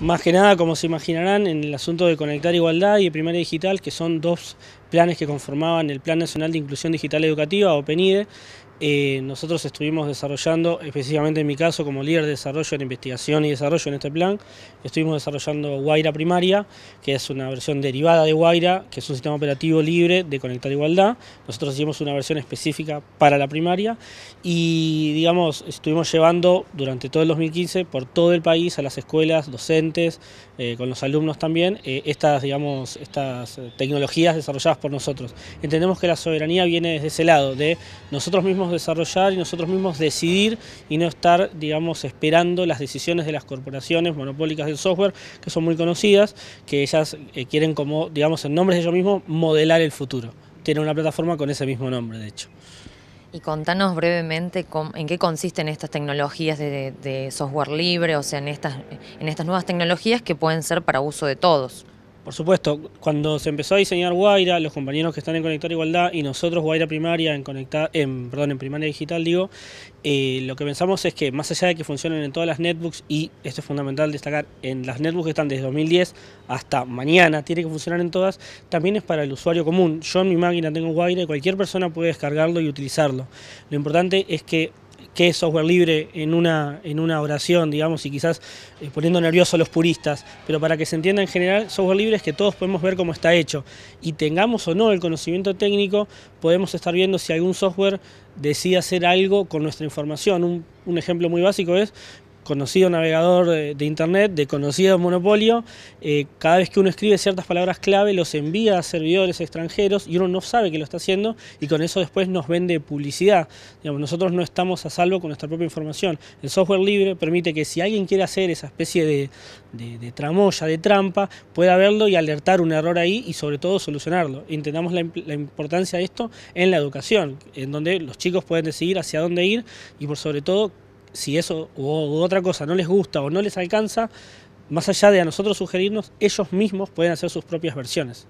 Más que nada, como se imaginarán, en el asunto de Conectar Igualdad y de Primaria Digital, que son dos planes que conformaban el Plan Nacional de Inclusión Digital Educativa, o PNIDE, nosotros estuvimos desarrollando, específicamente en mi caso, como líder de desarrollo en investigación y desarrollo en este plan, estuvimos desarrollando Huayra Primaria, que es una versión derivada de Huayra, que es un sistema operativo libre de Conectar Igualdad. Nosotros hicimos una versión específica para la primaria y, digamos, estuvimos llevando durante todo el 2015 por todo el país a las escuelas, docentes, con los alumnos también, estas tecnologías desarrolladas por nosotros. Entendemos que la soberanía viene desde ese lado, de nosotros mismos desarrollar y nosotros mismos decidir y no estar, digamos, esperando las decisiones de las corporaciones monopólicas del software, que son muy conocidas, que ellas quieren, como, digamos, en nombre de ellos mismos, modelar el futuro. Tienen una plataforma con ese mismo nombre, de hecho. Y contanos brevemente en qué consisten estas tecnologías de software libre, o sea, en estas nuevas tecnologías que pueden ser para uso de todos. Por supuesto, cuando se empezó a diseñar Huayra, los compañeros que están en Conectar Igualdad y nosotros Huayra Primaria en Primaria Digital, digo, lo que pensamos es que más allá de que funcionen en todas las netbooks, y esto es fundamental destacar, en las netbooks que están desde 2010 hasta mañana, tiene que funcionar en todas, también es para el usuario común. Yo en mi máquina tengo Huayra y cualquier persona puede descargarlo y utilizarlo. Lo importante es que qué es software libre en una oración, digamos, y quizás poniendo nerviosos a los puristas, pero para que se entienda en general, software libre es que todos podemos ver cómo está hecho, y tengamos o no el conocimiento técnico, podemos estar viendo si algún software decide hacer algo con nuestra información. Un ejemplo muy básico es conocido navegador de internet, de conocido monopolio, cada vez que uno escribe ciertas palabras clave los envía a servidores extranjeros y uno no sabe que lo está haciendo y con eso después nos vende publicidad. Digamos, nosotros no estamos a salvo con nuestra propia información. El software libre permite que si alguien quiere hacer esa especie de tramoya, de trampa, pueda verlo y alertar un error ahí y sobre todo solucionarlo. Entendamos la importancia de esto en la educación, en donde los chicos pueden decidir hacia dónde ir y por sobre todo si eso u otra cosa no les gusta o no les alcanza, más allá de a nosotros sugerirnos, ellos mismos pueden hacer sus propias versiones.